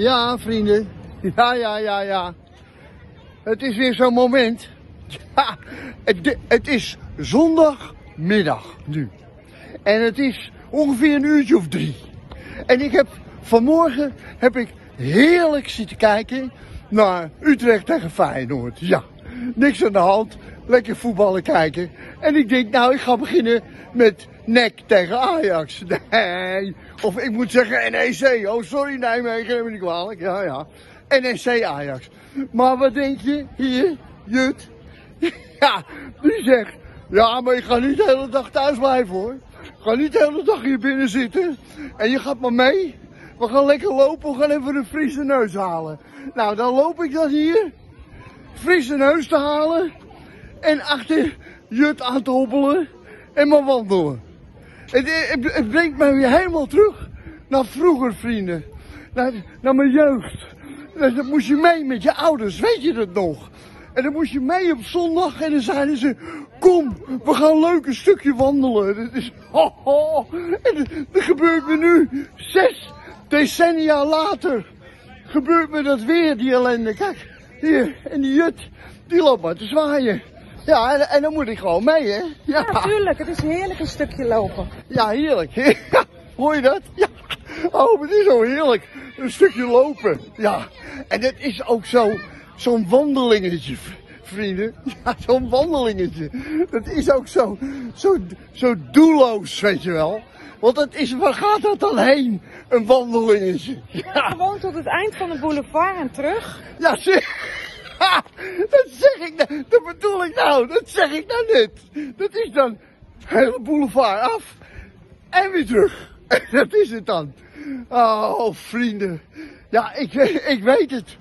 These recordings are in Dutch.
Ja, vrienden. Ja. Het is weer zo'n moment. Ja, het is zondagmiddag nu. En het is ongeveer een uurtje of 3. En ik heb vanmorgen heerlijk zitten kijken naar Utrecht tegen Feyenoord. Ja, niks aan de hand. Lekker voetballen kijken. En ik denk, nou, ik ga beginnen met NEC tegen Ajax. Nee, of ik moet zeggen NEC. Oh, sorry Nijmegen, neem me niet kwalijk. Ja. NEC Ajax. Maar wat denk je? Hier, Jut. Ja, die zegt, ja, maar ik ga niet de hele dag thuis blijven hoor. Ik ga niet de hele dag hier binnen zitten. En je gaat maar mee. We gaan lekker lopen, we gaan even een frisse neus halen. Nou, dan loop ik dan hier. Frisse neus te halen. En achter Jut aan te hobbelen. En maar wandelen. Het brengt mij weer helemaal terug naar vroeger, vrienden. Naar mijn jeugd. Dat moest je mee met je ouders, weet je dat nog? En dan moest je mee op zondag en dan zeiden ze, kom, we gaan leuk een stukje wandelen. Dat is, en dat gebeurt me nu, 6 decennia later, gebeurt me dat weer, die ellende. Kijk, hier, en die Jut, die loopt maar te zwaaien. Ja, en dan moet ik gewoon mee, hè? Ja, natuurlijk, het is heerlijk een stukje lopen. Ja, heerlijk. Ja, hoor je dat? Ja. Oh, het is zo heerlijk. Een stukje lopen. Ja. En dat is ook zo'n wandelingetje, vrienden. Ja, zo'n wandelingetje. Dat is ook zo doelloos, weet je wel. Want dat is, waar gaat dat dan heen? Een wandelingetje. Ja. Ja, gewoon tot het eind van de boulevard en terug. Ja, zeker. Ha, dat zeg ik nou. Dat bedoel ik nou. Dat zeg ik nou net. Dat is dan hele boulevard af en weer terug. Dat is het dan. Oh, vrienden. Ja, ik weet het.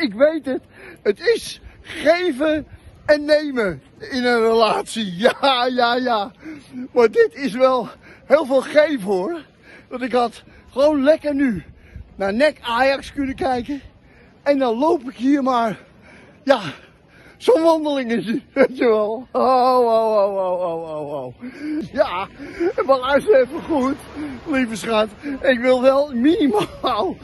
Ik weet het. Het is geven en nemen in een relatie. Ja. Maar dit is wel heel veel geven, hoor. Want ik had gewoon lekker nu naar NEC Ajax kunnen kijken. En dan loop ik hier maar, ja, zo'n wandelingetje, weet je wel. Oh. Ja, maar luister even goed, lieve schat. Ik wil wel minimaal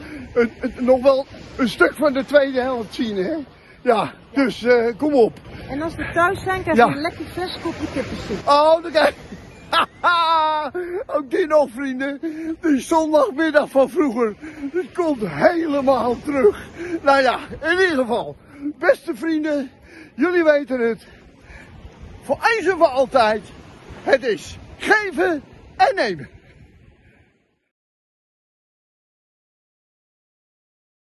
nog wel een stuk van de tweede helft zien, hè. Ja, dus kom op. En als we thuis zijn, krijg je een lekker vers kopje kippensoep. Oh, dan krijg je. Haha, ook dit nog, vrienden. Die zondagmiddag van vroeger, dat komt helemaal terug. Nou ja, in ieder geval, beste vrienden, jullie weten het. Voor eens en voor altijd, het is geven en nemen.